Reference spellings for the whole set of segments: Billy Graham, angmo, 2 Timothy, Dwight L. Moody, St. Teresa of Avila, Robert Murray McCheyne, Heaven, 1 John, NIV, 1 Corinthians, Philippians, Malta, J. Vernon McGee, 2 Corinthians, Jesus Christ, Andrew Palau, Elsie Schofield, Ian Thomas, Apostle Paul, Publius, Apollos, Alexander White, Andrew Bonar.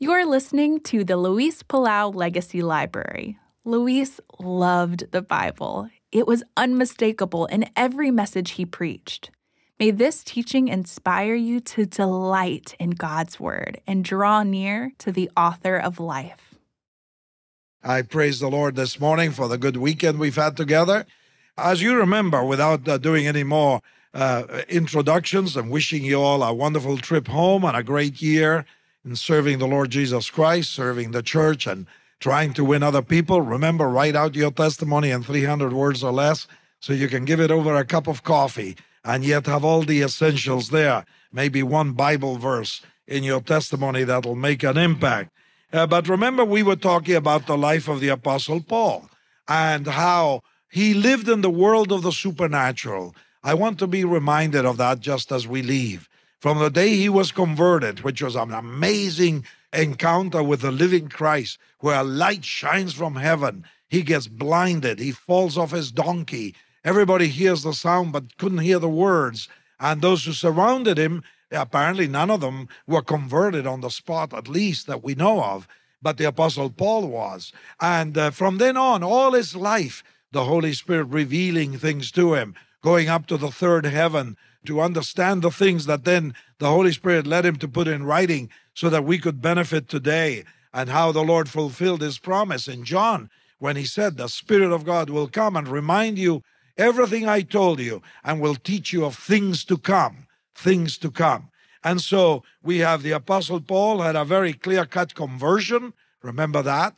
You are listening to the Luis Palau Legacy Library. Luis loved the Bible. It was unmistakable in every message he preached. May this teaching inspire you to delight in God's Word and draw near to the author of life. I praise the Lord this morning for the good weekend we've had together. As you remember, without doing any more introductions, I'm wishing you all a wonderful trip home and a great year in serving the Lord Jesus Christ, serving the church, and trying to win other people. Remember, write out your testimony in 300 words or less so you can give it over a cup of coffee and yet have all the essentials there. Maybe one Bible verse in your testimony that'll make an impact. But remember, we were talking about the life of the Apostle Paul and how he lived in the world of the supernatural. I want to be reminded of that just as we leave. From the day he was converted, which was an amazing encounter with the living Christ, where a light shines from heaven. He gets blinded. He falls off his donkey. Everybody hears the sound but couldn't hear the words. And those who surrounded him, apparently none of them were converted on the spot, at least that we know of, but the Apostle Paul was. And from then on, all his life, the Holy Spirit revealing things to him, going up to the third heaven to understand the things that then the Holy Spirit led him to put in writing so that we could benefit today, and how the Lord fulfilled his promise in John when he said, the Spirit of God will come and remind you everything I told you and will teach you of things to come, things to come. And so we have the Apostle Paul had a very clear-cut conversion. Remember that?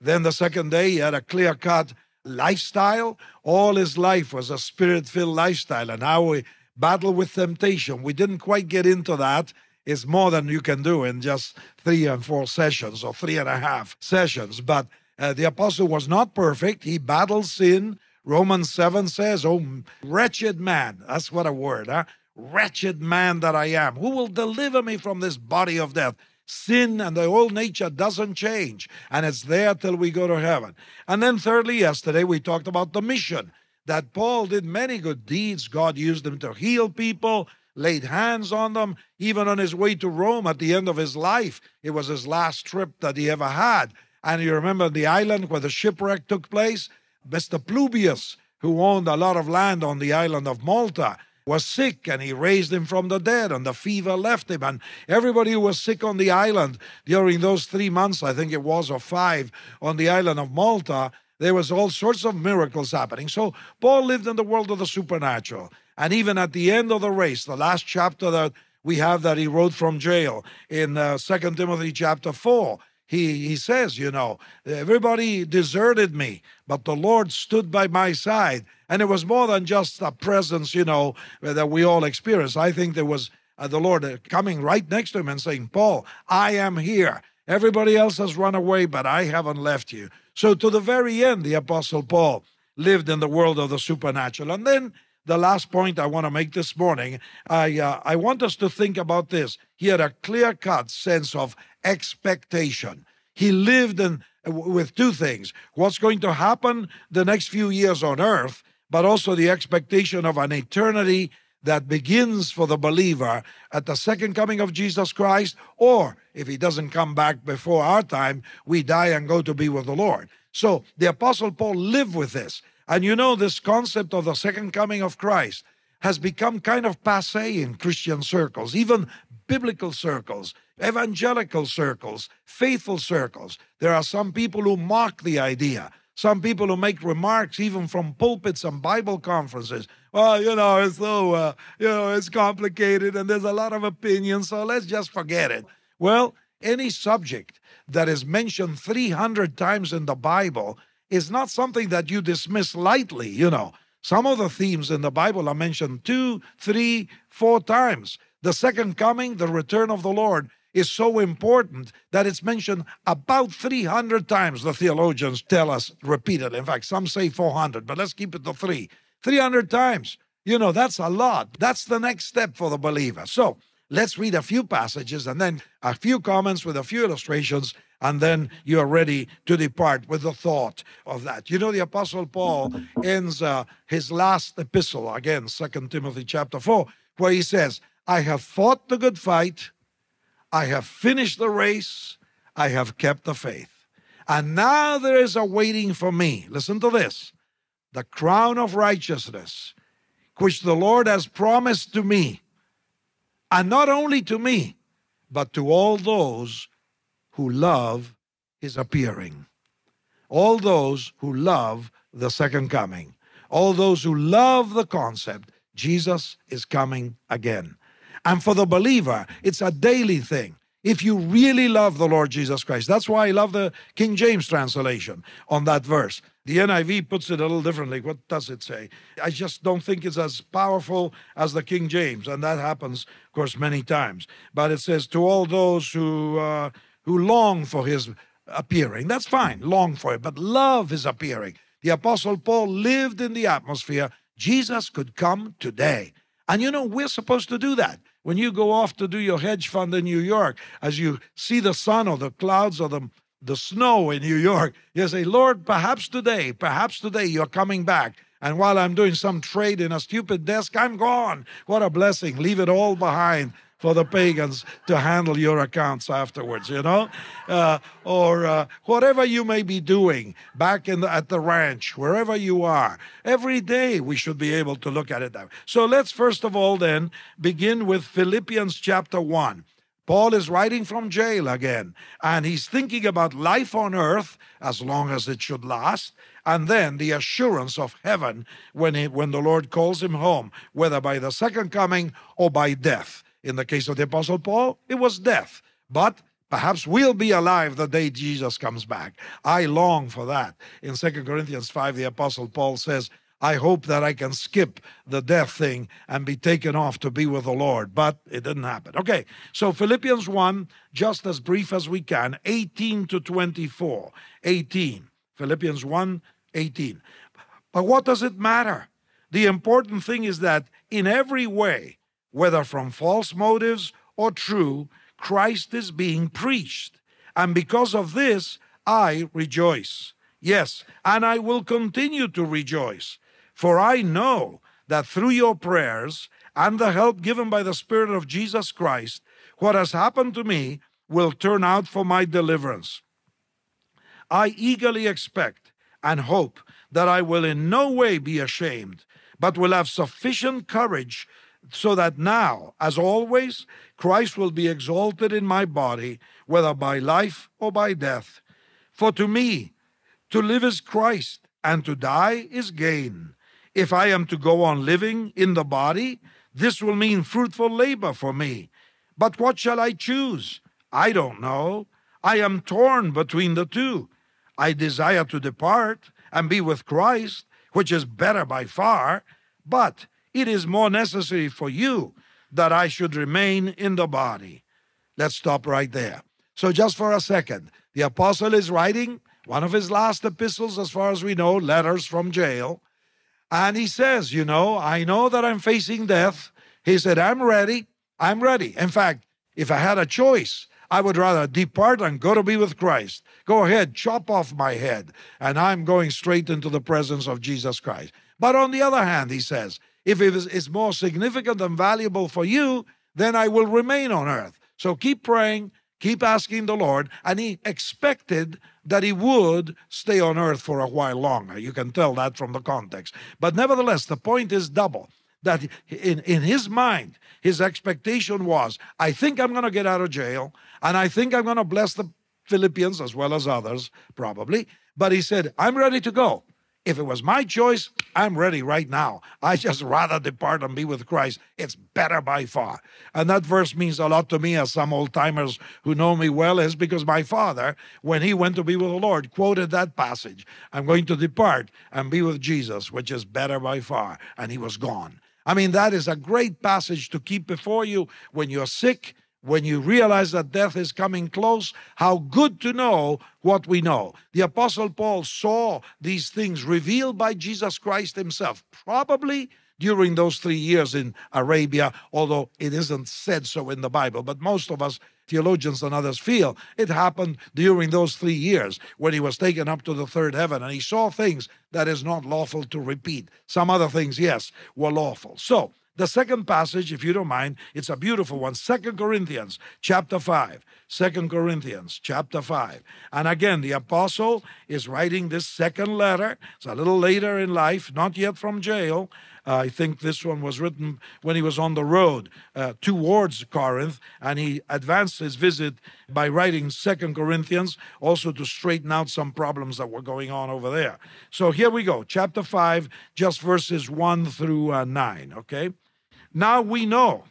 Then the second day he had a clear-cut lifestyle. All his life was a spirit-filled lifestyle, and how we battle with temptation. We didn't quite get into that. It's more than you can do in just 3 and 4 sessions or 3.5 sessions. But the apostle was not perfect. He battled sin. Romans 7 says, oh, wretched man. That's what a word, huh? Wretched man that I am. Who will deliver me from this body of death? Sin and the old nature doesn't change, and it's there till we go to heaven. And then thirdly, yesterday we talked about the mission, that Paul did many good deeds. God used him to heal people, laid hands on them, even on his way to Rome at the end of his life. It was his last trip that he ever had. And you remember the island where the shipwreck took place? Mr. Publius, who owned a lot of land on the island of Malta, was sick, and he raised him from the dead, and the fever left him. And everybody who was sick on the island during those 3 months, I think it was, or 5, on the island of Malta, there was all sorts of miracles happening. So Paul lived in the world of the supernatural. And even at the end of the race, the last chapter that we have that he wrote from jail in 2 Timothy chapter 4, he says, you know, everybody deserted me, but the Lord stood by my side. And it was more than just a presence, you know, that we all experience. I think there was the Lord coming right next to him and saying, Paul, I am here. Everybody else has run away, but I haven't left you. So to the very end, the Apostle Paul lived in the world of the supernatural. And then the last point I want to make this morning, I want us to think about this. He had a clear-cut sense of expectation. He lived with two things, what's going to happen the next few years on earth, but also the expectation of an eternity that begins for the believer at the second coming of Jesus Christ, or if he doesn't come back before our time, we die and go to be with the Lord. So the Apostle Paul lived with this. And you know, this concept of the second coming of Christ has become kind of passé in Christian circles, even biblical circles, evangelical circles, faithful circles. There are some people who mock the idea. Some people who make remarks even from pulpits and Bible conferences. Well, you know, it's so, you know, it's complicated and there's a lot of opinions, so let's just forget it. Well, any subject that is mentioned 300 times in the Bible is not something that you dismiss lightly, you know. Some of the themes in the Bible are mentioned 2, 3, 4 times. The second coming, the return of the Lord, is so important that it's mentioned about 300 times, the theologians tell us repeatedly. In fact, some say 400, but let's keep it to 3. 300 times. You know, that's a lot. That's the next step for the believer. So let's read a few passages and then a few comments with a few illustrations, and then you're ready to depart with the thought of that. You know, the Apostle Paul ends his last epistle, again, 2 Timothy chapter 4, where he says, I have fought the good fight, I have finished the race, I have kept the faith. And now there is a waiting for me, listen to this, the crown of righteousness, which the Lord has promised to me, and not only to me, but to all those who love his appearing. All those who love the second coming. All those who love the concept, Jesus is coming again. And for the believer, it's a daily thing. If you really love the Lord Jesus Christ, that's why I love the King James translation on that verse. The NIV puts it a little differently. What does it say? I just don't think it's as powerful as the King James, and that happens, of course, many times. But it says, to all those who long for his appearing. That's fine, long for it, but love his appearing. The Apostle Paul lived in the atmosphere. Jesus could come today. And you know, we're supposed to do that. When you go off to do your hedge fund in New York, as you see the sun or the clouds or the snow in New York, you say, Lord, perhaps today you're coming back. And while I'm doing some trade in a stupid desk, I'm gone. What a blessing. Leave it all behind for the pagans to handle your accounts afterwards, you know? Or whatever you may be doing back in at the ranch, wherever you are. Every day we should be able to look at it that way. So let's first of all then begin with Philippians chapter 1. Paul is writing from jail again, and he's thinking about life on earth as long as it should last, and then the assurance of heaven when the Lord calls him home, whether by the second coming or by death. In the case of the Apostle Paul, it was death. But perhaps we'll be alive the day Jesus comes back. I long for that. In 2 Corinthians 5, the Apostle Paul says, I hope that I can skip the death thing and be taken off to be with the Lord. But it didn't happen. Okay, so Philippians 1, just as brief as we can, 18 to 24. 18. Philippians 1, 18. But what does it matter? The important thing is that in every way, whether from false motives or true, Christ is being preached. And because of this, I rejoice. Yes, and I will continue to rejoice. For I know that through your prayers and the help given by the Spirit of Jesus Christ, what has happened to me will turn out for my deliverance. I eagerly expect and hope that I will in no way be ashamed, but will have sufficient courage so that now, as always, Christ will be exalted in my body, whether by life or by death. For to me, to live is Christ, and to die is gain. If I am to go on living in the body, this will mean fruitful labor for me. But what shall I choose? I don't know. I am torn between the two. I desire to depart and be with Christ, which is better by far, but it is more necessary for you that I should remain in the body. Let's stop right there. So just for a second, the apostle is writing one of his last epistles, as far as we know, letters from jail. And he says, you know, I know that I'm facing death. He said, I'm ready. I'm ready. In fact, if I had a choice, I would rather depart and go to be with Christ. Go ahead, chop off my head. And I'm going straight into the presence of Jesus Christ. But on the other hand, he says, if it is more significant and valuable for you, then I will remain on earth. So keep praying, keep asking the Lord. And he expected that he would stay on earth for a while longer. You can tell that from the context. But nevertheless, the point is double. That in his mind, his expectation was, I think I'm going to get out of jail, and I think I'm going to bless the Philippians as well as others, probably. But he said, I'm ready to go. If it was my choice, I'm ready right now. I just rather depart and be with Christ. It's better by far. And that verse means a lot to me, as some old-timers who know me well, is because my father, when he went to be with the Lord, quoted that passage. I'm going to depart and be with Jesus, which is better by far. And he was gone. I mean, that is a great passage to keep before you when you're sick, when you realize that death is coming close. How good to know what we know. The Apostle Paul saw these things revealed by Jesus Christ himself, probably during those 3 years in Arabia, although it isn't said so in the Bible. But most of us, theologians and others, feel it happened during those 3 years when he was taken up to the third heaven, and he saw things that is not lawful to repeat. Some other things, yes, were lawful. So The second passage, if you don't mind, it's a beautiful one. 2 Corinthians chapter 5. And again, the apostle is writing this second letter. It's a little later in life, not yet from jail. I think this one was written when he was on the road towards Corinth, and he advanced his visit by writing 2 Corinthians, also to straighten out some problems that were going on over there. So here we go, chapter 5, just verses 1 through 9, okay? Now we know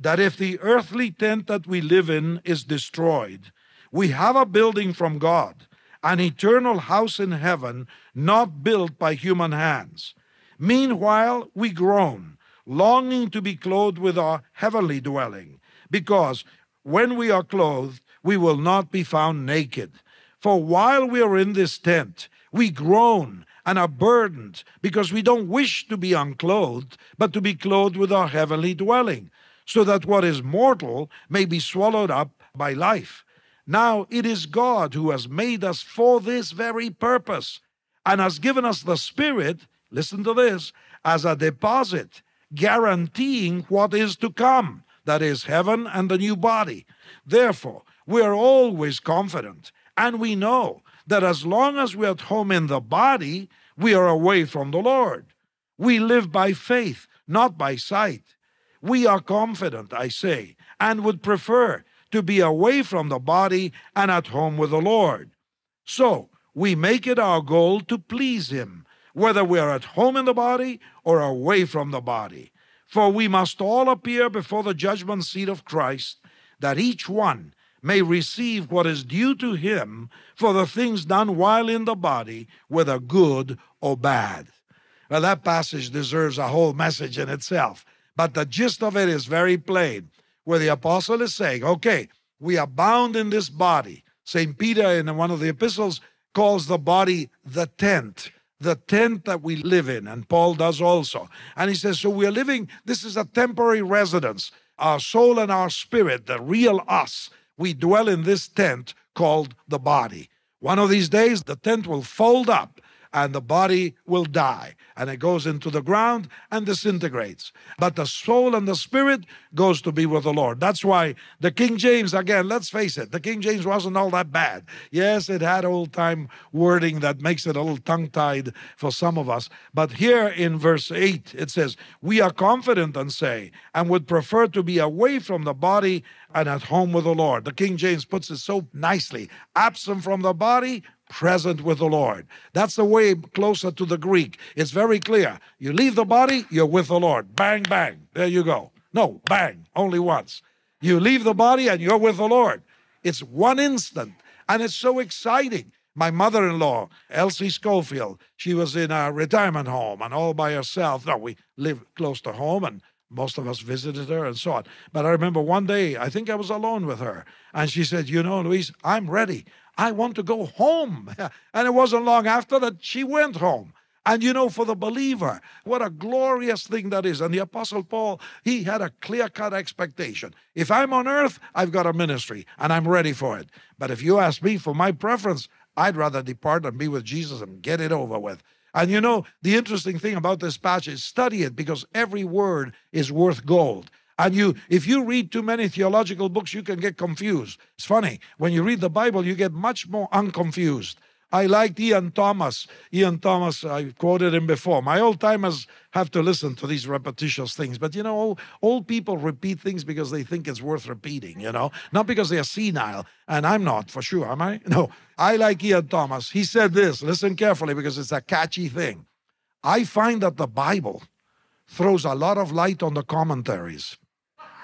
that if the earthly tent that we live in is destroyed, we have a building from God, an eternal house in heaven, not built by human hands. Meanwhile, we groan, longing to be clothed with our heavenly dwelling, because when we are clothed, we will not be found naked. For while we are in this tent, we groan and are burdened, because we don't wish to be unclothed, but to be clothed with our heavenly dwelling, so that what is mortal may be swallowed up by life. Now it is God who has made us for this very purpose, and has given us the Spirit, listen to this, as a deposit, guaranteeing what is to come, that is, heaven and the new body. Therefore, we are always confident, and we know that as long as we are at home in the body, we are away from the Lord. We live by faith, not by sight. We are confident, I say, and would prefer to be away from the body and at home with the Lord. So, we make it our goal to please Him, whether we are at home in the body or away from the body. For we must all appear before the judgment seat of Christ, that each one may receive what is due to him for the things done while in the body, whether good or bad. Well, that passage deserves a whole message in itself, but the gist of it is very plain, where the apostle is saying, okay, we are bound in this body. St. Peter, in one of the epistles, calls the body the tent that we live in, and Paul does also. And he says, so we are living, this is a temporary residence, our soul and our spirit, the real us. We dwell in this tent called the body. One of these days, the tent will fold up and the body will die, and it goes into the ground and disintegrates. But the soul and the spirit goes to be with the Lord. That's why the King James, again, let's face it, the King James wasn't all that bad. Yes, it had old-time wording that makes it a little tongue-tied for some of us. But here in verse 8, it says, we are confident and say, and would prefer to be away from the body and at home with the Lord. The King James puts it so nicely, absent from the body, present with the Lord. That's the way closer to the Greek. It's very clear. You leave the body, you're with the Lord. Bang, bang. There you go. No, bang, only once. You leave the body and you're with the Lord. It's one instant, and it's so exciting. My mother-in-law, Elsie Schofield, she was in a retirement home and all by herself. Now, we live close to home, and most of us visited her and so on. But I remember one day, I think I was alone with her, and she said, you know, Luis, I'm ready. I want to go home. And it wasn't long after that she went home. And you know, for the believer, what a glorious thing that is. And the Apostle Paul, he had a clear-cut expectation. If I'm on earth, I've got a ministry, and I'm ready for it. But if you ask me for my preference, I'd rather depart and be with Jesus and get it over with. And you know, the interesting thing about this passage is study it, because every word is worth gold. And if you read too many theological books, you can get confused. It's funny, when you read the Bible, you get much more unconfused. I liked Ian Thomas. Ian Thomas, I quoted him before. My old-timers have to listen to these repetitious things. But, you know, old people repeat things because they think it's worth repeating, you know, not because they are senile. And I'm not, for sure, am I? No. I like Ian Thomas. He said this. Listen carefully, because it's a catchy thing. I find that the Bible throws a lot of light on the commentaries.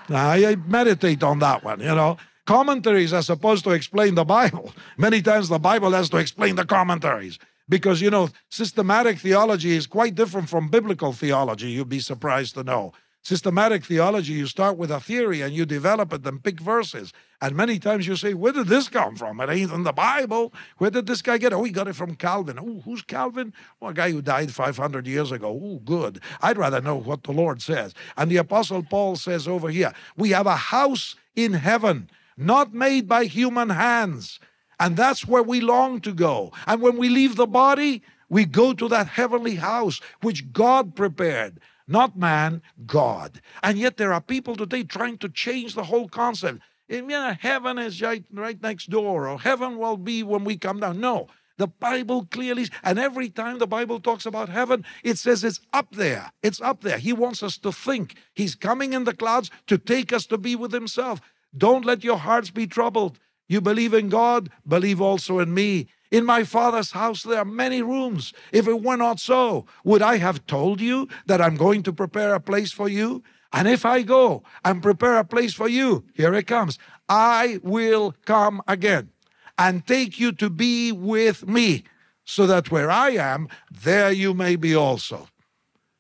Now, I meditate on that one, you know. Commentaries are supposed to explain the Bible. Many times the Bible has to explain the commentaries, because, you know, systematic theology is quite different from biblical theology, you'd be surprised to know. Systematic theology, you start with a theory and you develop it and pick verses. And many times you say, where did this come from? It ain't in the Bible. Where did this guy get it? Oh, he got it from Calvin. Oh, who's Calvin? Well, a guy who died 500 years ago. Oh, good. I'd rather know what the Lord says. And the Apostle Paul says over here, we have a house in heaven, not made by human hands. And that's where we long to go. And when we leave the body, we go to that heavenly house, which God prepared. Not man, God. And yet there are people today trying to change the whole concept. You know, heaven is right next door, or heaven will be when we come down. No, the Bible clearly, and every time the Bible talks about heaven, it says it's up there. It's up there. He wants us to think. He's coming in the clouds to take us to be with himself. Don't let your hearts be troubled. You believe in God, believe also in me. In my Father's house there are many rooms. If it were not so, would I have told you that I'm going to prepare a place for you? And if I go and prepare a place for you, here it comes, I will come again and take you to be with me, so that where I am, there you may be also.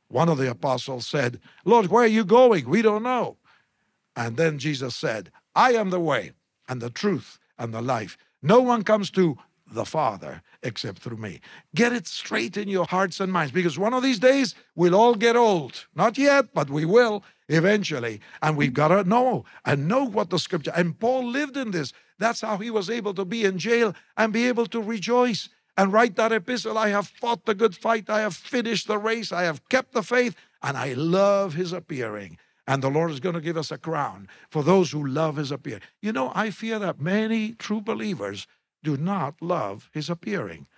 One of the apostles said, Lord, where are you going? We don't know. And then Jesus said, I am the way and the truth and the life. No one comes to the Father except through me. Get it straight in your hearts and minds, because one of these days we'll all get old. Not yet, but we will eventually. And we've got to know and know what the scripture, and Paul lived in this. That's how he was able to be in jail and be able to rejoice and write that epistle. I have fought the good fight. I have finished the race. I have kept the faith. And I love his appearing. And the Lord is going to give us a crown for those who love his appearing. You know, I fear that many true believers do not love his appearing.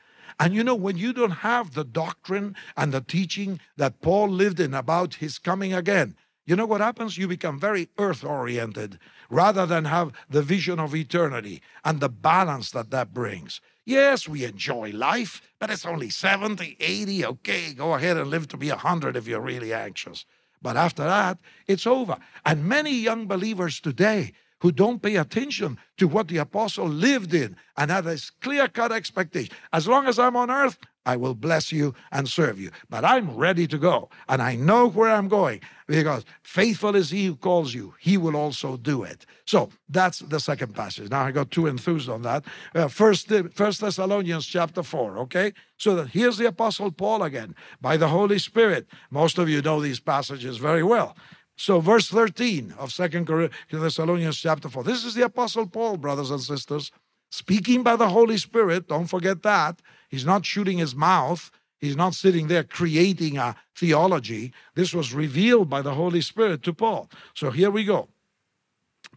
And you know, when you don't have the doctrine and the teaching that Paul lived in about his coming again, you know what happens? You become very earth-oriented rather than have the vision of eternity and the balance that that brings. Yes, we enjoy life, but it's only 70, 80. Okay, go ahead and live to be 100 if you're really anxious. But after that, it's over. And many young believers today who don't pay attention to what the apostle lived in and had this clear-cut expectation. As long as I'm on earth, I will bless you and serve you. But I'm ready to go, and I know where I'm going, because faithful is he who calls you. He will also do it. So that's the second passage. Now I got too enthused on that. First Thessalonians chapter 4, okay? So that here's the apostle Paul again, by the Holy Spirit. Most of you know these passages very well. So verse 13 of 2 Thessalonians chapter 4. This is the Apostle Paul, brothers and sisters, speaking by the Holy Spirit. Don't forget that. He's not shooting his mouth. He's not sitting there creating a theology. This was revealed by the Holy Spirit to Paul. So here we go.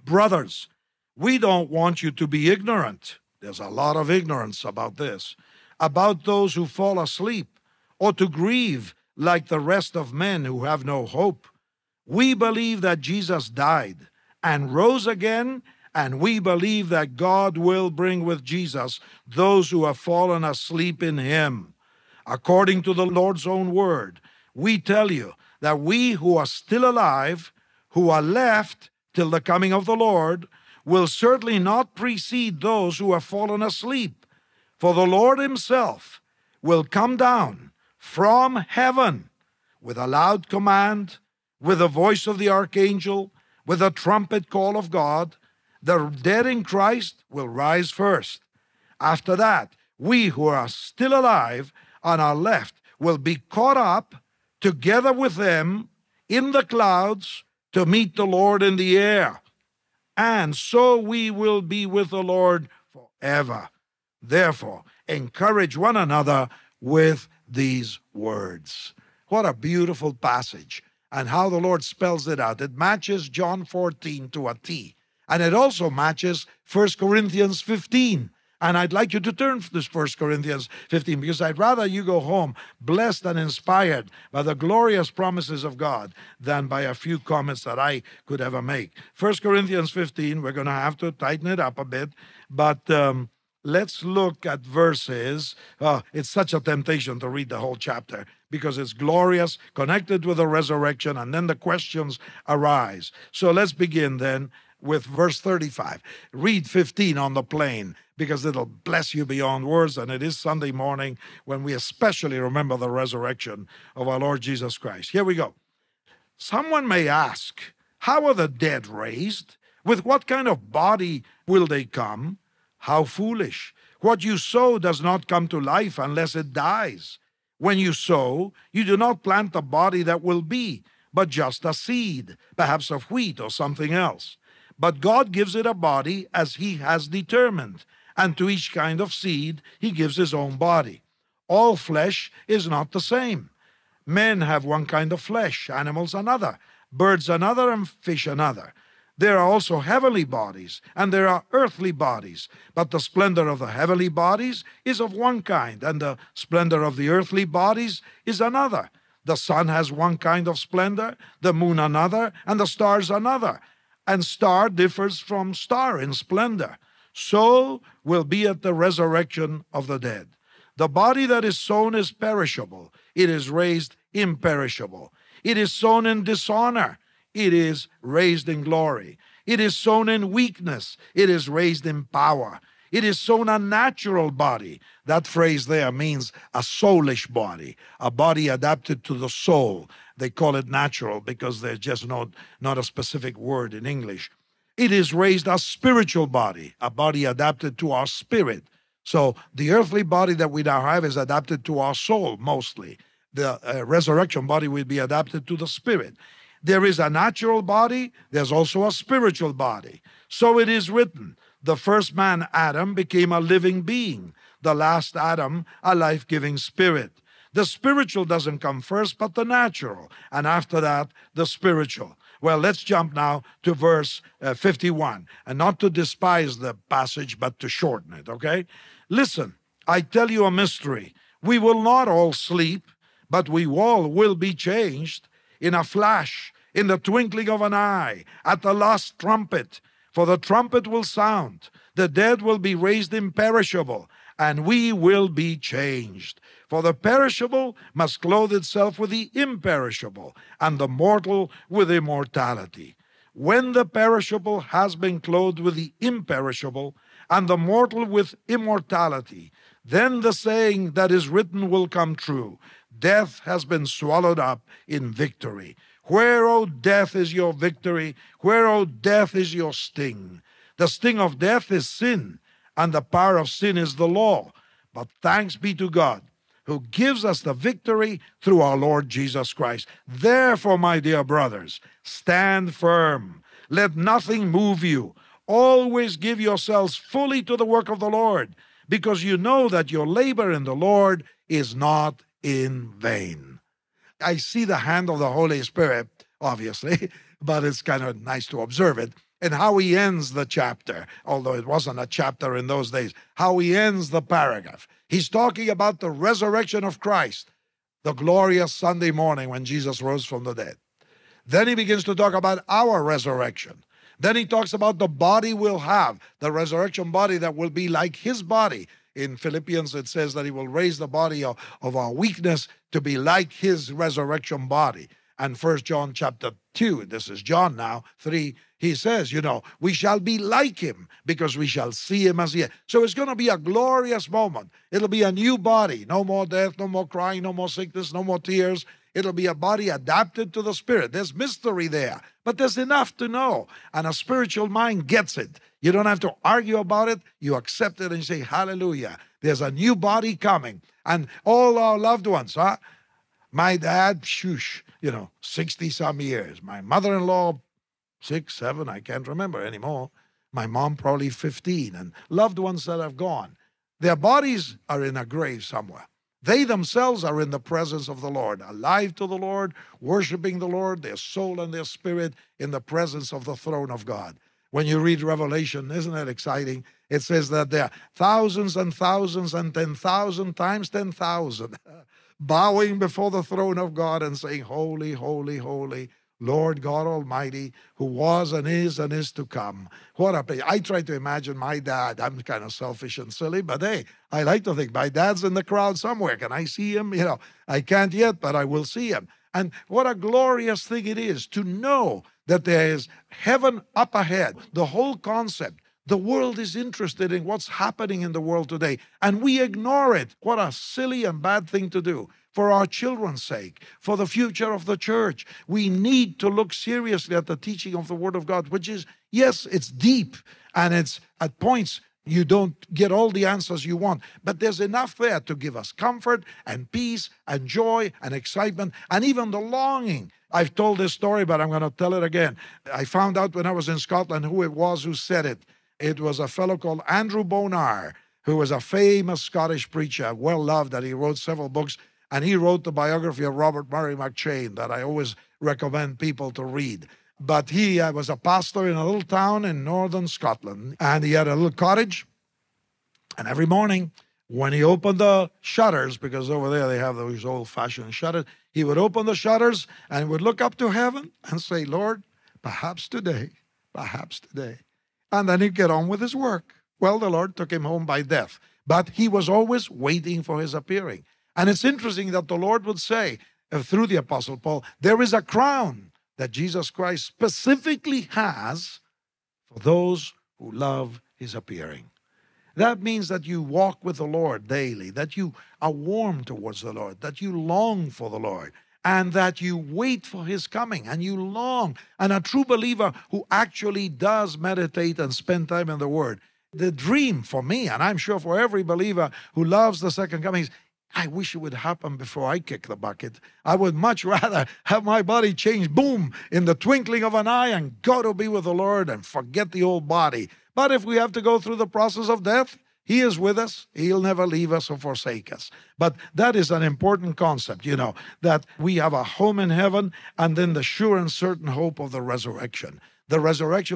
Brothers, we don't want you to be ignorant. There's a lot of ignorance about this, about those who fall asleep, or to grieve like the rest of men who have no hope. We believe that Jesus died and rose again, and we believe that God will bring with Jesus those who have fallen asleep in him. According to the Lord's own word, we tell you that we who are still alive, who are left till the coming of the Lord, will certainly not precede those who have fallen asleep. For the Lord himself will come down from heaven with a loud command, with the voice of the archangel, with the trumpet call of God. The dead in Christ will rise first. After that, we who are still alive and are left will be caught up together with them in the clouds to meet the Lord in the air. And so we will be with the Lord forever. Therefore, encourage one another with these words. What a beautiful passage. And how the Lord spells it out. It matches John 14 to a T. And it also matches 1 Corinthians 15. And I'd like you to turn to this 1 Corinthians 15, because I'd rather you go home blessed and inspired by the glorious promises of God than by a few comments that I could ever make. 1 Corinthians 15, we're going to have to tighten it up a bit, but let's look at verses. It's such a temptation to read the whole chapter because it's glorious, connected with the resurrection, and then the questions arise. So let's begin then with verse 35. Read 15 on the plane because it'll bless you beyond words, and it is Sunday morning when we especially remember the resurrection of our Lord Jesus Christ. Here we go. Someone may ask, how are the dead raised? With what kind of body will they come? How foolish! What you sow does not come to life unless it dies. When you sow, you do not plant the body that will be, but just a seed, perhaps of wheat or something else. But God gives it a body as he has determined, and to each kind of seed he gives his own body. All flesh is not the same. Men have one kind of flesh, animals another, birds another, and fish another. There are also heavenly bodies, and there are earthly bodies. But the splendor of the heavenly bodies is of one kind, and the splendor of the earthly bodies is another. The sun has one kind of splendor, the moon another, and the stars another. And star differs from star in splendor. So will be at the resurrection of the dead. The body that is sown is perishable. It is raised imperishable. It is sown in dishonor. It is raised in glory. It is sown in weakness. It is raised in power. It is sown a natural body. That phrase there means a soulish body, a body adapted to the soul. They call it natural because there's just not a specific word in English. It is raised a spiritual body, a body adapted to our spirit. So the earthly body that we now have is adapted to our soul mostly. The resurrection body will be adapted to the spirit. There is a natural body, there's also a spiritual body. So it is written, the first man, Adam, became a living being. The last Adam, a life-giving spirit. The spiritual doesn't come first, but the natural. And after that, the spiritual. Well, let's jump now to verse 51. And not to despise the passage, but to shorten it, okay? Listen, I tell you a mystery. We will not all sleep, but we all will be changed. In a flash, in the twinkling of an eye, at the last trumpet. For the trumpet will sound, the dead will be raised imperishable, and we will be changed. For the perishable must clothe itself with the imperishable, and the mortal with immortality. When the perishable has been clothed with the imperishable, and the mortal with immortality, then the saying that is written will come true. Death has been swallowed up in victory. Where, O death, is your victory? Where, O death, is your sting? The sting of death is sin, and the power of sin is the law. But thanks be to God, who gives us the victory through our Lord Jesus Christ. Therefore, my dear brothers, stand firm. Let nothing move you. Always give yourselves fully to the work of the Lord, because you know that your labor in the Lord is not in vain. I see the hand of the Holy Spirit, obviously, but it's kind of nice to observe it, and how he ends the chapter, although it wasn't a chapter in those days, how he ends the paragraph. He's talking about the resurrection of Christ, the glorious Sunday morning when Jesus rose from the dead. Then he begins to talk about our resurrection. Then he talks about the body we'll have, the resurrection body that will be like his body. In Philippians, it says that he will raise the body of our weakness to be like his resurrection body. And 1 John chapter 2, this is John now, 3, he says, you know, we shall be like him because we shall see him as he is. So it's going to be a glorious moment. It'll be a new body. No more death, no more crying, no more sickness, no more tears. It'll be a body adapted to the spirit. There's mystery there, but there's enough to know. And a spiritual mind gets it. You don't have to argue about it. You accept it and you say, hallelujah. There's a new body coming. And all our loved ones, huh? My dad, shoosh, you know, 60-some years. My mother-in-law, 6, 7, I can't remember anymore. My mom, probably 15. And loved ones that have gone. Their bodies are in a grave somewhere. They themselves are in the presence of the Lord, alive to the Lord, worshiping the Lord, their soul and their spirit in the presence of the throne of God. When you read Revelation, isn't it exciting? It says that there are thousands and thousands and 10,000 times 10,000 bowing before the throne of God and saying, holy, holy, holy, Lord God Almighty, who was and is to come. What a place. I try to imagine my dad. I'm kind of selfish and silly, but hey, I like to think my dad's in the crowd somewhere. Can I see him? You know, I can't yet, but I will see him. And what a glorious thing it is to know that there is heaven up ahead. The whole concept. The world is interested in what's happening in the world today, and we ignore it. What a silly and bad thing to do. For our children's sake, for the future of the church, we need to look seriously at the teaching of the Word of God, which is, yes, it's deep, and it's at points you don't get all the answers you want, but there's enough there to give us comfort and peace and joy and excitement and even the longing. I've told this story, but I'm going to tell it again. I found out when I was in Scotland who it was who said it. It was a fellow called Andrew Bonar, who was a famous Scottish preacher, well-loved, and he wrote several books. And he wrote the biography of Robert Murray McCheyne that I always recommend people to read. But he was a pastor in a little town in northern Scotland, and he had a little cottage. And every morning, when he opened the shutters, because over there they have those old-fashioned shutters, he would open the shutters and would look up to heaven and say, Lord, perhaps today, perhaps today. And then he'd get on with his work. Well, the Lord took him home by death, but he was always waiting for his appearing. And it's interesting that the Lord would say, through the Apostle Paul, there is a crown that Jesus Christ specifically has for those who love his appearing. That means that you walk with the Lord daily, that you are warm towards the Lord, that you long for the Lord, and that you wait for his coming, and you long. And a true believer who actually does meditate and spend time in the Word, the dream for me, and I'm sure for every believer who loves the second coming, is, I wish it would happen before I kick the bucket. I would much rather have my body change, boom, in the twinkling of an eye, and go to be with the Lord and forget the old body. But if we have to go through the process of death, he is with us. He'll never leave us or forsake us. But that is an important concept, you know, that we have a home in heaven, and then the sure and certain hope of the resurrection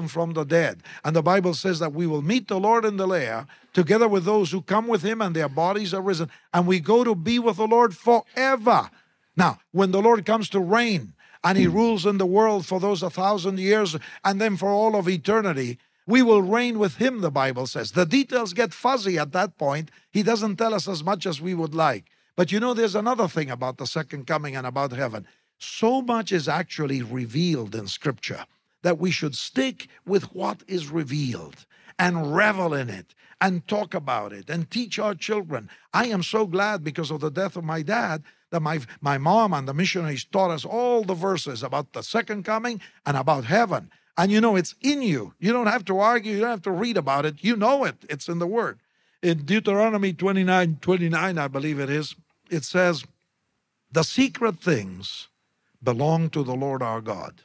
from the dead. And the Bible says that we will meet the Lord in the lair, together with those who come with him, and their bodies are risen, and we go to be with the Lord forever. Now, when the Lord comes to reign, and he rules in the world for those 1,000 years, and then for all of eternity, we will reign with him, the Bible says. The details get fuzzy at that point. He doesn't tell us as much as we would like. But you know, there's another thing about the second coming and about heaven. So much is actually revealed in Scripture that we should stick with what is revealed and revel in it and talk about it and teach our children. I am so glad, because of the death of my dad, that my mom and the missionaries taught us all the verses about the second coming and about heaven. And you know, it's in you. You don't have to argue. You don't have to read about it. You know it. It's in the Word. In Deuteronomy 29:29, I believe it is, it says, the secret things belong to the Lord our God,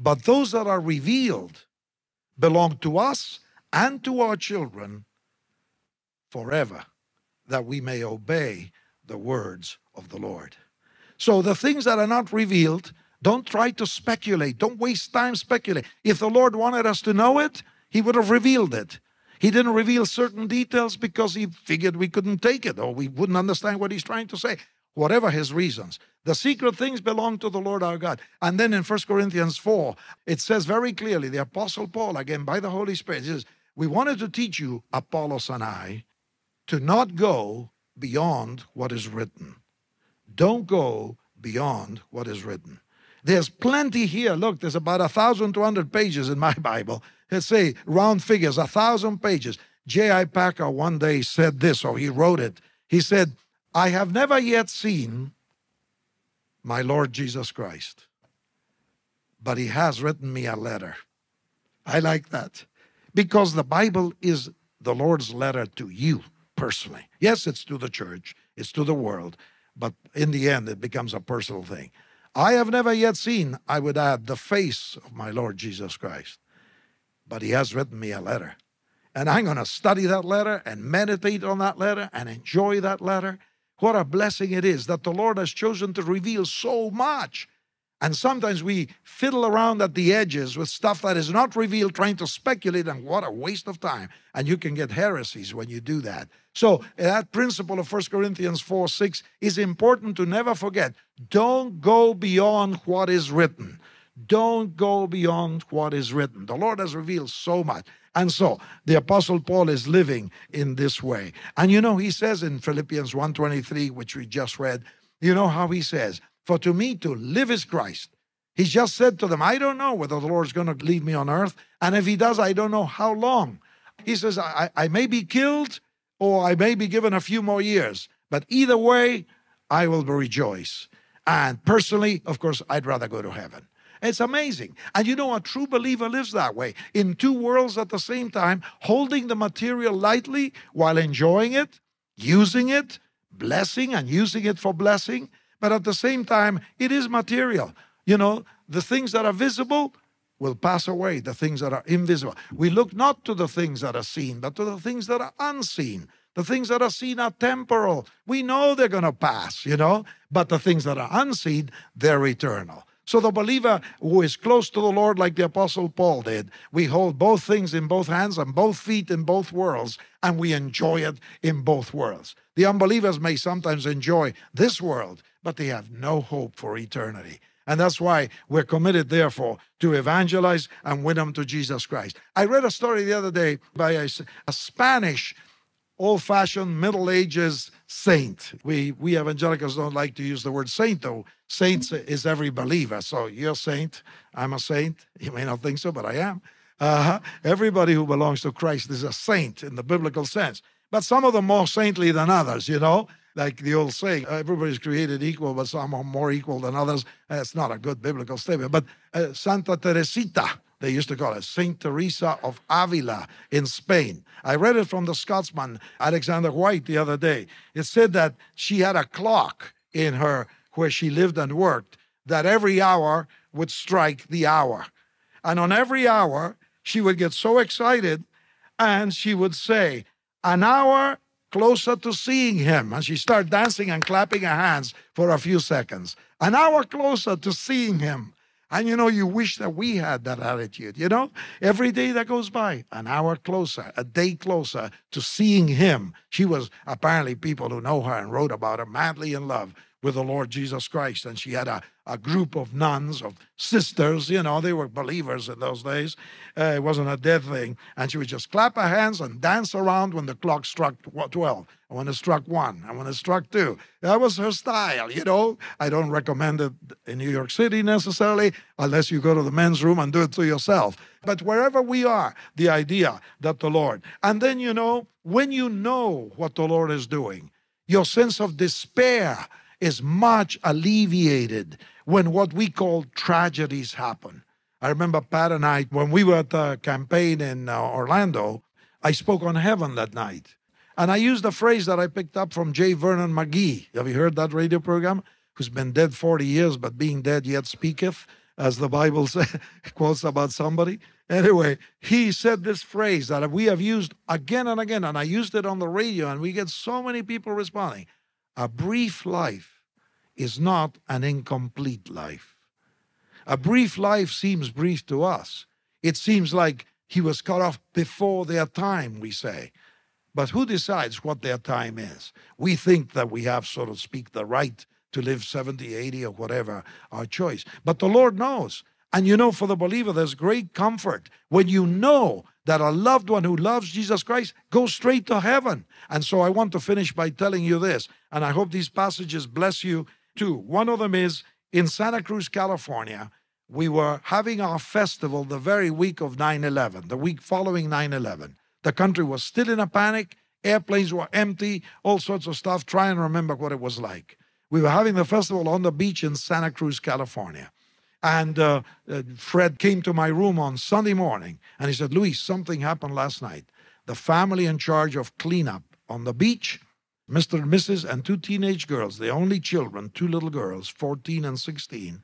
but those that are revealed belong to us and to our children forever, that we may obey the words of the Lord. So the things that are not revealed, don't try to speculate. Don't waste time speculating. If the Lord wanted us to know it, he would have revealed it. He didn't reveal certain details because he figured we couldn't take it, or we wouldn't understand what he's trying to say, whatever his reasons. The secret things belong to the Lord our God. And then in 1 Corinthians 4, it says very clearly, the Apostle Paul, again by the Holy Spirit, says, we wanted to teach you, Apollos and I, to not go beyond what is written. Don't go beyond what is written. There's plenty here. Look, there's about 1,200 pages in my Bible. Let's say, round figures, 1,000 pages. J.I. Packer one day said this, or he wrote it. He said, I have never yet seen my Lord Jesus Christ, but he has written me a letter. I like that, because the Bible is the Lord's letter to you personally. Yes, it's to the church, it's to the world, but in the end, it becomes a personal thing. I have never yet seen, I would add, the face of my Lord Jesus Christ, but he has written me a letter. And I'm going to study that letter and meditate on that letter and enjoy that letter. What a blessing it is that the Lord has chosen to reveal so much. And sometimes we fiddle around at the edges with stuff that is not revealed, trying to speculate, and what a waste of time. And you can get heresies when you do that. So that principle of 1 Corinthians 4:6 is important to never forget. Don't go beyond what is written. Don't go beyond what is written. The Lord has revealed so much. And so the Apostle Paul is living in this way. And you know, he says in Philippians 1:23, which we just read, you know how he says, for to me to live is Christ. He just said to them, I don't know whether the Lord's going to leave me on earth. And if he does, I don't know how long. He says, I may be killed, or I may be given a few more years. But either way, I will rejoice. And personally, of course, I'd rather go to heaven. It's amazing. And you know, a true believer lives that way, in two worlds at the same time, holding the material lightly while enjoying it, using it, blessing, and using it for blessing. But at the same time, it is material. You know, the things that are visible will pass away, the things that are invisible. We look not to the things that are seen, but to the things that are unseen. The things that are seen are temporal. We know they're going to pass, you know, but the things that are unseen, they're eternal. So the believer who is close to the Lord like the Apostle Paul did, we hold both things in both hands and both feet in both worlds, and we enjoy it in both worlds. The unbelievers may sometimes enjoy this world, but they have no hope for eternity. And that's why we're committed, therefore, to evangelize and win them to Jesus Christ. I read a story the other day by a Spanish old-fashioned Middle Ages saint. We evangelicals don't like to use the word saint, though. Saints is every believer. So you're a saint. I'm a saint. You may not think so, but I am. Everybody who belongs to Christ is a saint in the biblical sense. But some of them more saintly than others, you know. Like the old saying, everybody's created equal, but some are more equal than others. That's not a good biblical statement. But Santa Teresita, they used to call it St. Teresa of Avila in Spain. I read it from the Scotsman, Alexander White, the other day. It said that she had a clock in her where she lived and worked that every hour would strike the hour. And on every hour, she would get so excited and she would say, an hour closer to seeing him. And she started dancing and clapping her hands for a few seconds. An hour closer to seeing him. And, you know, you wish that we had that attitude, you know? Every day that goes by, an hour closer, a day closer to seeing him. She was, apparently, people who know her and wrote about her, madly in love with the Lord Jesus Christ. And she had a group of nuns, of sisters, you know, they were believers in those days. It wasn't a dead thing. And she would just clap her hands and dance around when the clock struck 12. And when it struck 1, and when it struck 2. That was her style, you know. I don't recommend it in New York City necessarily, unless you go to the men's room and do it to yourself. But wherever we are, the idea that the Lord. And then, you know, when you know what the Lord is doing, your sense of despair is much alleviated when what we call tragedies happen. I remember Pat and I, when we were at the campaign in Orlando, I spoke on Heaven that night. And I used a phrase that I picked up from J. Vernon McGee. Have you heard that radio program? Who's been dead 40 years, but being dead yet speaketh, as the Bible says, quotes about somebody. Anyway, he said this phrase that we have used again and again, and I used it on the radio, and we get so many people responding. A brief life is not an incomplete life. A brief life seems brief to us. It seems like he was cut off before their time, we say. But who decides what their time is? We think that we have, so to speak, the right to live 70, 80, or whatever, our choice. But the Lord knows. And you know, for the believer, there's great comfort when you know that a loved one who loves Jesus Christ goes straight to heaven. And so I want to finish by telling you this, and I hope these passages bless you too. One of them is, in Santa Cruz, California, we were having our festival the very week of 9/11, the week following 9/11. The country was still in a panic, airplanes were empty, all sorts of stuff. Try and remember what it was like. We were having the festival on the beach in Santa Cruz, California. And Fred came to my room on Sunday morning, and he said, Luis, something happened last night. The family in charge of cleanup on the beach, Mr. and Mrs. and 2 teenage girls, the only children, 2 little girls, 14 and 16,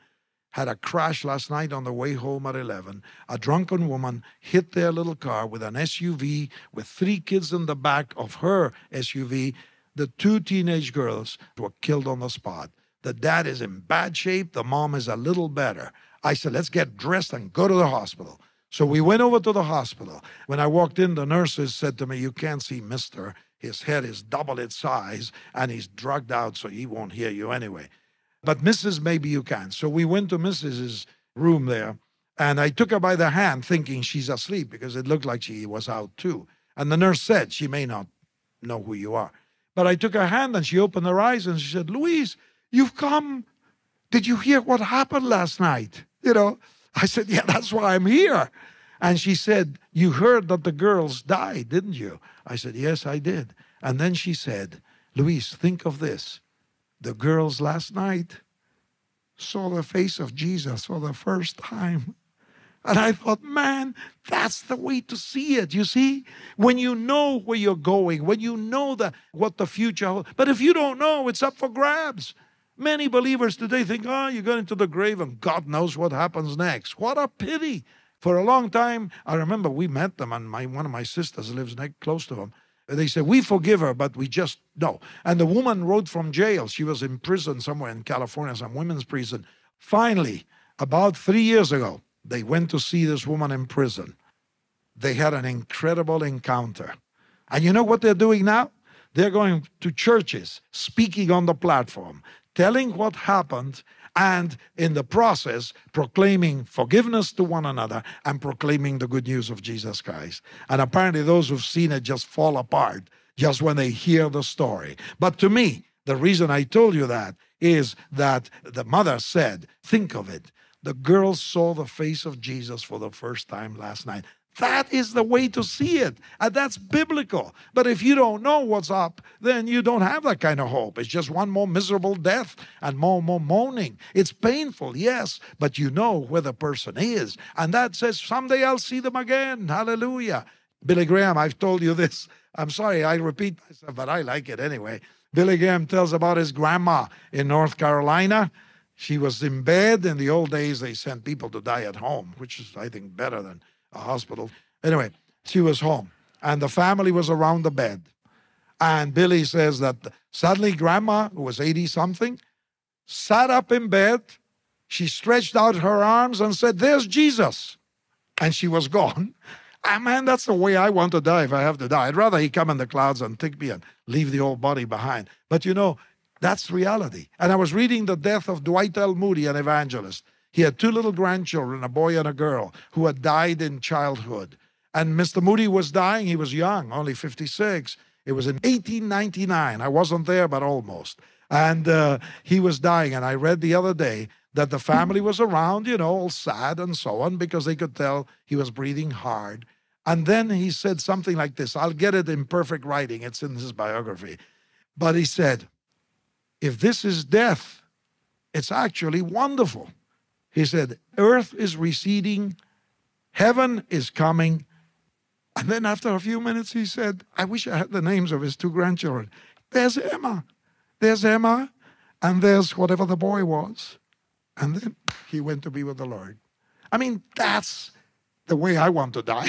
had a crash last night on the way home at 11. A drunken woman hit their little car with an SUV with 3 kids in the back of her SUV. The 2 teenage girls were killed on the spot. The dad is in bad shape. The mom is a little better. I said, let's get dressed and go to the hospital. So we went over to the hospital. When I walked in, the nurses said to me, you can't see Mr. His head is double its size, and he's drugged out, so he won't hear you anyway. But Mrs., maybe you can. So we went to Mrs.'s room there, and I took her by the hand thinking she's asleep because it looked like she was out too. And the nurse said, she may not know who you are. But I took her hand, and she opened her eyes, and she said, Luis, you've come. Did you hear what happened last night? You know, I said, yeah, that's why I'm here. And she said, you heard that the girls died, didn't you? I said, yes, I did. And then she said, Luis, think of this. The girls last night saw the face of Jesus for the first time. And I thought, man, that's the way to see it, you see? When you know where you're going, when you know what the future holds. But if you don't know, it's up for grabs. Many believers today think, oh, you got into the grave and God knows what happens next. What a pity. For a long time, I remember we met them, and one of my sisters lives close to them. They said, we forgive her, but we just no. And the woman wrote from jail. She was in prison somewhere in California, some women's prison. Finally, about 3 years ago, they went to see this woman in prison. They had an incredible encounter. And you know what they're doing now? They're going to churches, speaking on the platform, telling what happened, and in the process, proclaiming forgiveness to one another and proclaiming the good news of Jesus Christ. And apparently those who've seen it just fall apart just when they hear the story. But to me, the reason I told you that is that the mother said, think of it. The girl saw the face of Jesus for the first time last night. That is the way to see it, and that's biblical. But if you don't know what's up, then you don't have that kind of hope. It's just one more miserable death and more moaning. It's painful, yes, but you know where the person is. And that says, someday I'll see them again. Hallelujah. Billy Graham, I've told you this. I'm sorry, I repeat myself, but I like it anyway. Billy Graham tells about his grandma in North Carolina. She was in bed. In the old days, they sent people to die at home, which is, I think, better than a hospital. Anyway, she was home, and the family was around the bed. And Billy says that suddenly Grandma, who was 80-something, sat up in bed. She stretched out her arms and said, there's Jesus. And she was gone. And man, that's the way I want to die if I have to die. I'd rather he come in the clouds and take me and leave the old body behind. But you know, that's reality. And I was reading the death of Dwight L. Moody, an evangelist. He had two little grandchildren, a boy and a girl, who had died in childhood. And Mr. Moody was dying. He was young, only 56. It was in 1899. I wasn't there, but almost. And he was dying. And I read the other day that the family was around, you know, all sad and so on, because they could tell he was breathing hard. And then he said something like this. I'll get it in perfect writing. It's in his biography. But he said, if this is death, it's actually wonderful. He said, earth is receding, heaven is coming. And then after a few minutes, he said, I wish I had the names of his two grandchildren. There's Emma, and there's whatever the boy was. And then he went to be with the Lord. I mean, that's the way I want to die,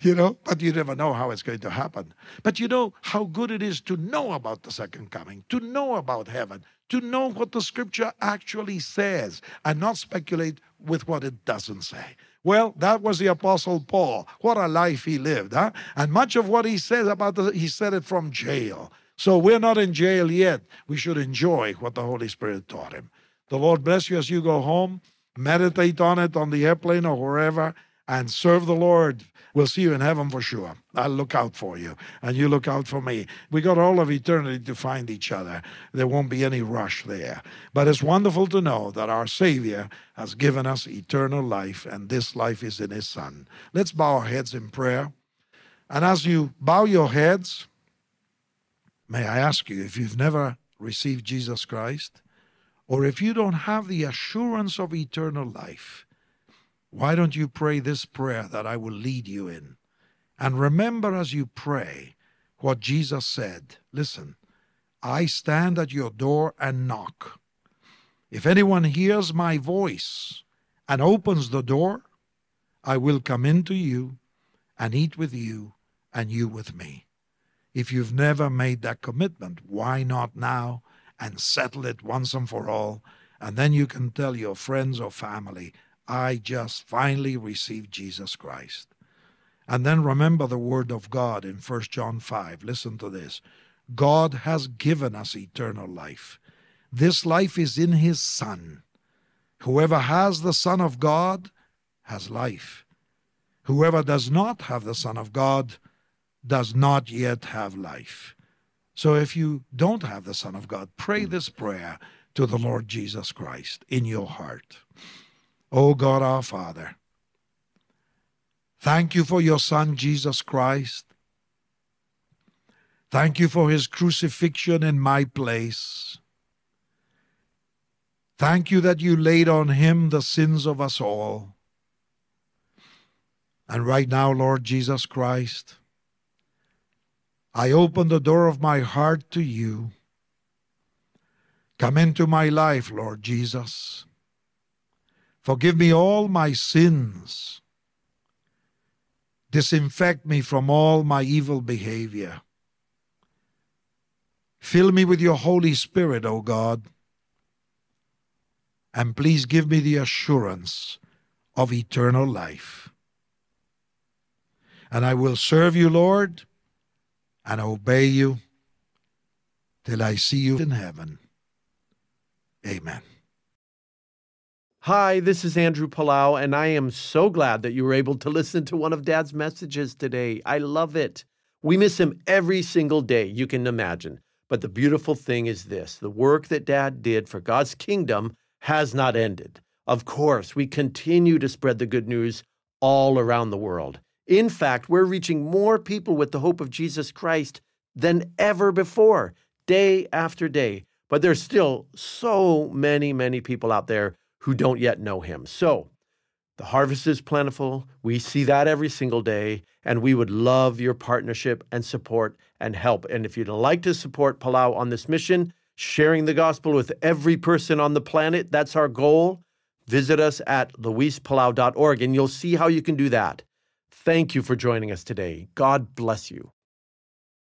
you know, but you never know how it's going to happen. But you know how good it is to know about the second coming, to know about heaven, to know what the Scripture actually says and not speculate with what it doesn't say. Well, that was the Apostle Paul. What a life he lived, huh? And much of what he says about this, he said it from jail. So we're not in jail yet. We should enjoy what the Holy Spirit taught him. The Lord bless you as you go home. Meditate on it on the airplane or wherever and serve the Lord. We'll see you in heaven for sure. I'll look out for you, and you look out for me. We got all of eternity to find each other. There won't be any rush there. But it's wonderful to know that our Savior has given us eternal life, and this life is in His Son. Let's bow our heads in prayer. And as you bow your heads, may I ask you, if you've never received Jesus Christ, or if you don't have the assurance of eternal life, why don't you pray this prayer that I will lead you in? And remember as you pray what Jesus said. Listen, I stand at your door and knock. If anyone hears my voice and opens the door, I will come into you and eat with you and you with me. If you've never made that commitment, why not now and settle it once and for all? And then you can tell your friends or family, I just finally received Jesus Christ. And then remember the word of God in 1 John 5. Listen to this. God has given us eternal life. This life is in His Son. Whoever has the Son of God has life. Whoever does not have the Son of God does not yet have life. So if you don't have the Son of God, pray this prayer to the Lord Jesus Christ in your heart. O God, our Father, thank you for your Son, Jesus Christ. Thank you for His crucifixion in my place. Thank you that you laid on Him the sins of us all. And right now, Lord Jesus Christ, I open the door of my heart to you. Come into my life, Lord Jesus. Forgive me all my sins. Disinfect me from all my evil behavior. Fill me with your Holy Spirit, O God, and please give me the assurance of eternal life. And I will serve you, Lord, and obey you till I see you in heaven. Amen. Hi, this is Andrew Palau, and I am so glad that you were able to listen to one of Dad's messages today. I love it. We miss him every single day, you can imagine. But the beautiful thing is this: the work that Dad did for God's kingdom has not ended. Of course, we continue to spread the good news all around the world. In fact, we're reaching more people with the hope of Jesus Christ than ever before, day after day. But there's still so many people out there who don't yet know him. So the harvest is plentiful. We see that every single day, and we would love your partnership and support and help. And if you'd like to support Palau on this mission, sharing the gospel with every person on the planet, that's our goal. Visit us at luispalau.org, and you'll see how you can do that. Thank you for joining us today. God bless you.